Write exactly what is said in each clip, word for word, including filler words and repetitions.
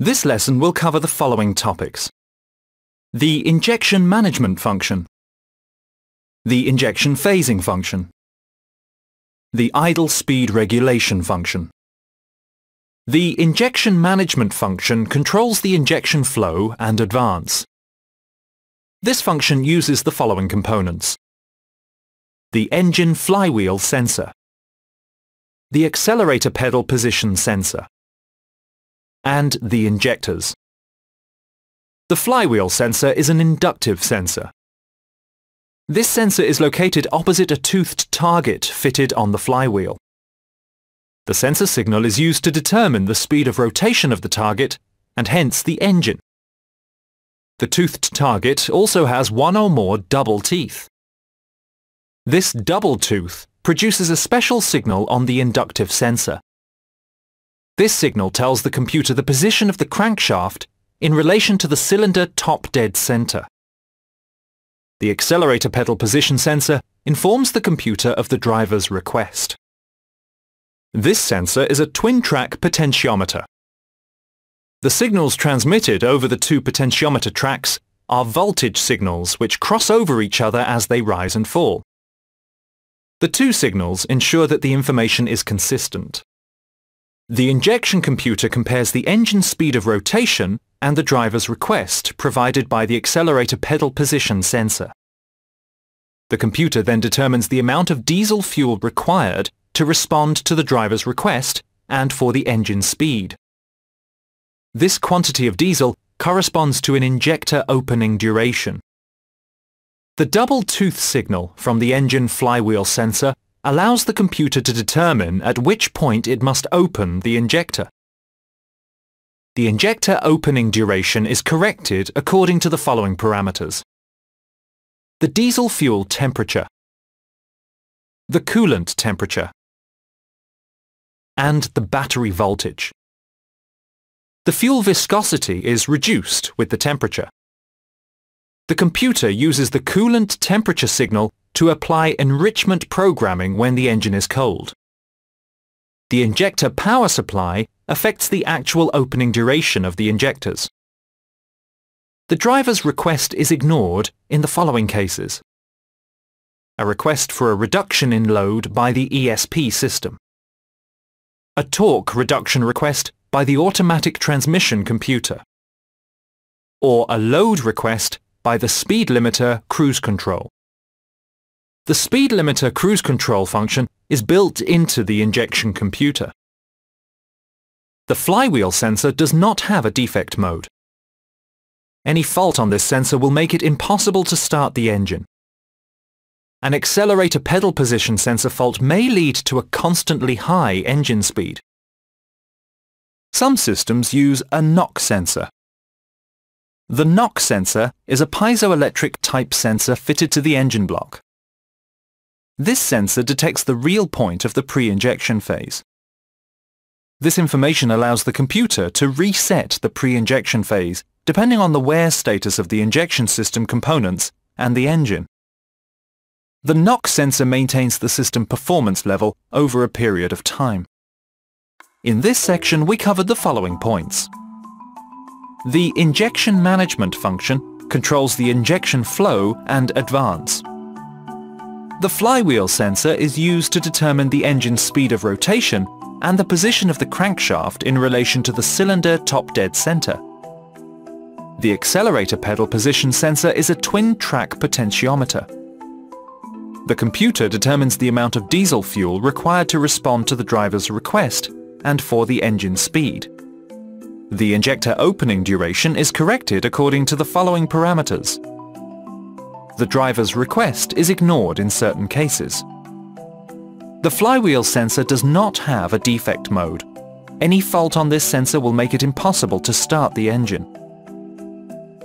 This lesson will cover the following topics. The injection management function, the injection phasing function, the idle speed regulation function. The injection management function controls the injection flow and advance. This function uses the following components: the engine flywheel sensor, the accelerator pedal position sensor, and the injectors. The flywheel sensor is an inductive sensor. This sensor is located opposite a toothed target fitted on the flywheel. The sensor signal is used to determine the speed of rotation of the target and hence the engine. The toothed target also has one or more double teeth. This double tooth produces a special signal on the inductive sensor. This signal tells the computer the position of the crankshaft in relation to the cylinder top dead center. The accelerator pedal position sensor informs the computer of the driver's request. This sensor is a twin-track potentiometer. The signals transmitted over the two potentiometer tracks are voltage signals which cross over each other as they rise and fall. The two signals ensure that the information is consistent. The injection computer compares the engine speed of rotation and the driver's request provided by the accelerator pedal position sensor. The computer then determines the amount of diesel fuel required to respond to the driver's request and for the engine speed. This quantity of diesel corresponds to an injector opening duration. The double tooth signal from the engine flywheel sensor allows the computer to determine at which point it must open the injector. The injector opening duration is corrected according to the following parameters: the diesel fuel temperature, the coolant temperature, and the battery voltage. The fuel viscosity is reduced with the temperature. The computer uses the coolant temperature signal to apply enrichment programming when the engine is cold. The injector power supply affects the actual opening duration of the injectors. The driver's request is ignored in the following cases: a request for a reduction in load by the E S P system, a torque reduction request by the automatic transmission computer, or a load request by the speed limiter cruise control. The speed limiter cruise control function is built into the injection computer. The flywheel sensor does not have a defect mode. Any fault on this sensor will make it impossible to start the engine. An accelerator pedal position sensor fault may lead to a constantly high engine speed. Some systems use a knock sensor. The knock sensor is a piezoelectric type sensor fitted to the engine block. This sensor detects the real point of the pre-injection phase. This information allows the computer to reset the pre-injection phase depending on the wear status of the injection system components and the engine. The knock sensor maintains the system performance level over a period of time. In this section, we covered the following points. The injection management function controls the injection flow and advance. The flywheel sensor is used to determine the engine's speed of rotation and the position of the crankshaft in relation to the cylinder top dead center. The accelerator pedal position sensor is a twin-track potentiometer. The computer determines the amount of diesel fuel required to respond to the driver's request and for the engine speed. The injector opening duration is corrected according to the following parameters. The driver's request is ignored in certain cases. The flywheel sensor does not have a defect mode. Any fault on this sensor will make it impossible to start the engine.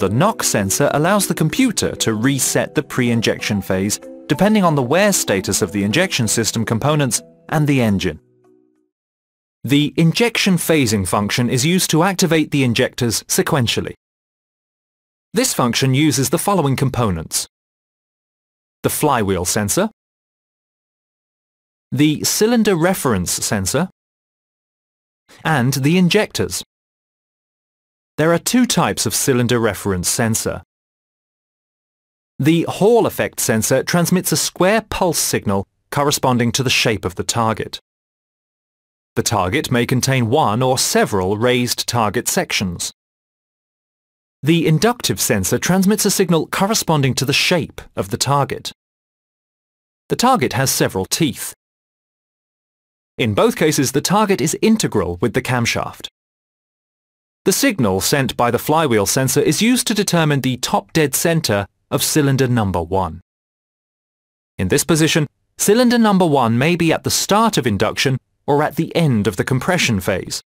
The knock sensor allows the computer to reset the pre-injection phase depending on the wear status of the injection system components and the engine. The injection phasing function is used to activate the injectors sequentially. This function uses the following components: the flywheel sensor, the cylinder reference sensor, and the injectors. There are two types of cylinder reference sensor. The Hall effect sensor transmits a square pulse signal corresponding to the shape of the target. The target may contain one or several raised target sections. The inductive sensor transmits a signal corresponding to the shape of the target. The target has several teeth. In both cases, the target is integral with the camshaft. The signal sent by the flywheel sensor is used to determine the top dead center of cylinder number one. In this position, cylinder number one may be at the start of induction or at the end of the compression phase.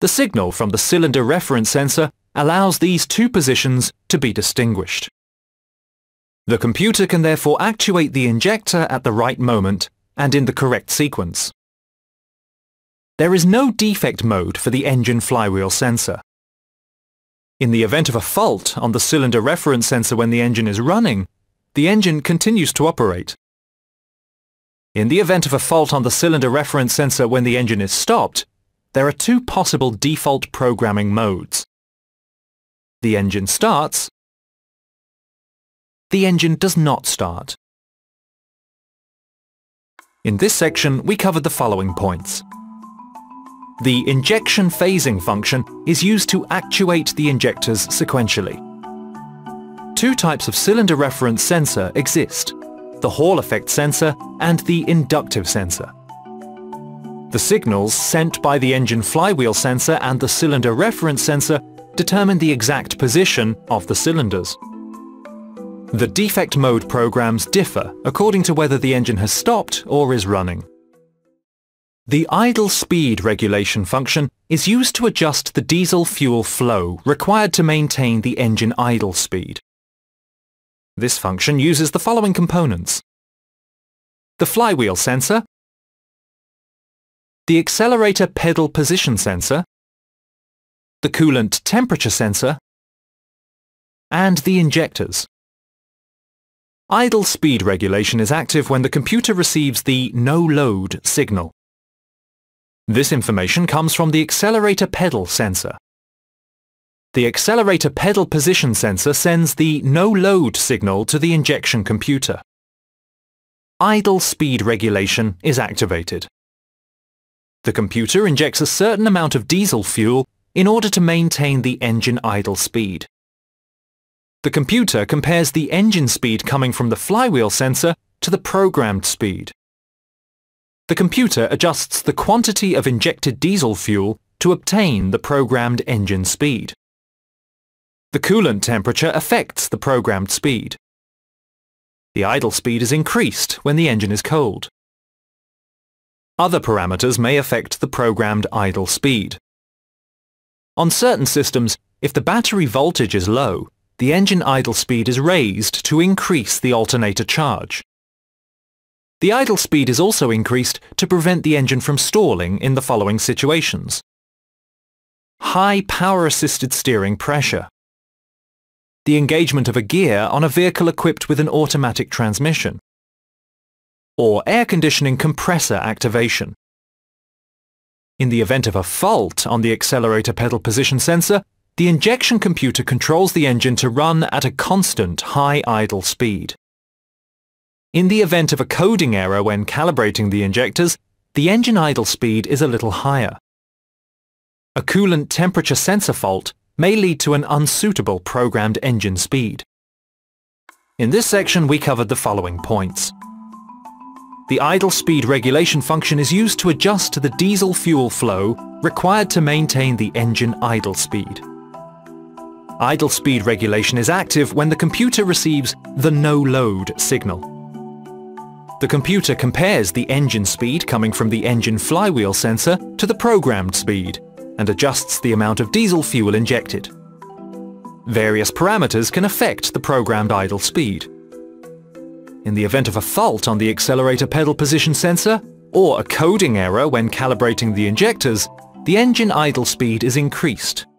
The signal from the cylinder reference sensor allows these two positions to be distinguished. The computer can therefore actuate the injector at the right moment and in the correct sequence. There is no defect mode for the engine flywheel sensor. In the event of a fault on the cylinder reference sensor when the engine is running, the engine continues to operate. In the event of a fault on the cylinder reference sensor when the engine is stopped, there are two possible default programming modes. The engine starts. The engine does not start. In this section, we covered the following points. The injection phasing function is used to actuate the injectors sequentially. Two types of cylinder reference sensor exist: the Hall effect sensor and the inductive sensor. The signals sent by the engine flywheel sensor and the cylinder reference sensor determine the exact position of the cylinders. The defect mode programs differ according to whether the engine has stopped or is running. The idle speed regulation function is used to adjust the diesel fuel flow required to maintain the engine idle speed. This function uses the following components: the flywheel sensor, the accelerator pedal position sensor, the coolant temperature sensor, and the injectors. Idle speed regulation is active when the computer receives the no load signal. This information comes from the accelerator pedal sensor. The accelerator pedal position sensor sends the no load signal to the injection computer. Idle speed regulation is activated. The computer injects a certain amount of diesel fuel in order to maintain the engine idle speed. The computer compares the engine speed coming from the flywheel sensor to the programmed speed. The computer adjusts the quantity of injected diesel fuel to obtain the programmed engine speed. The coolant temperature affects the programmed speed. The idle speed is increased when the engine is cold. Other parameters may affect the programmed idle speed. On certain systems, if the battery voltage is low, the engine idle speed is raised to increase the alternator charge. The idle speed is also increased to prevent the engine from stalling in the following situations: high power-assisted steering pressure, the engagement of a gear on a vehicle equipped with an automatic transmission, or air conditioning compressor activation. In the event of a fault on the accelerator pedal position sensor, the injection computer controls the engine to run at a constant high idle speed. In the event of a coding error when calibrating the injectors, the engine idle speed is a little higher. A coolant temperature sensor fault may lead to an unsuitable programmed engine speed. In this section, we covered the following points. The idle speed regulation function is used to adjust to the diesel fuel flow required to maintain the engine idle speed. Idle speed regulation is active when the computer receives the no load signal. The computer compares the engine speed coming from the engine flywheel sensor to the programmed speed and adjusts the amount of diesel fuel injected. Various parameters can affect the programmed idle speed. In the event of a fault on the accelerator pedal position sensor or a coding error when calibrating the injectors, the engine idle speed is increased